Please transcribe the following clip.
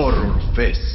Horror Fest.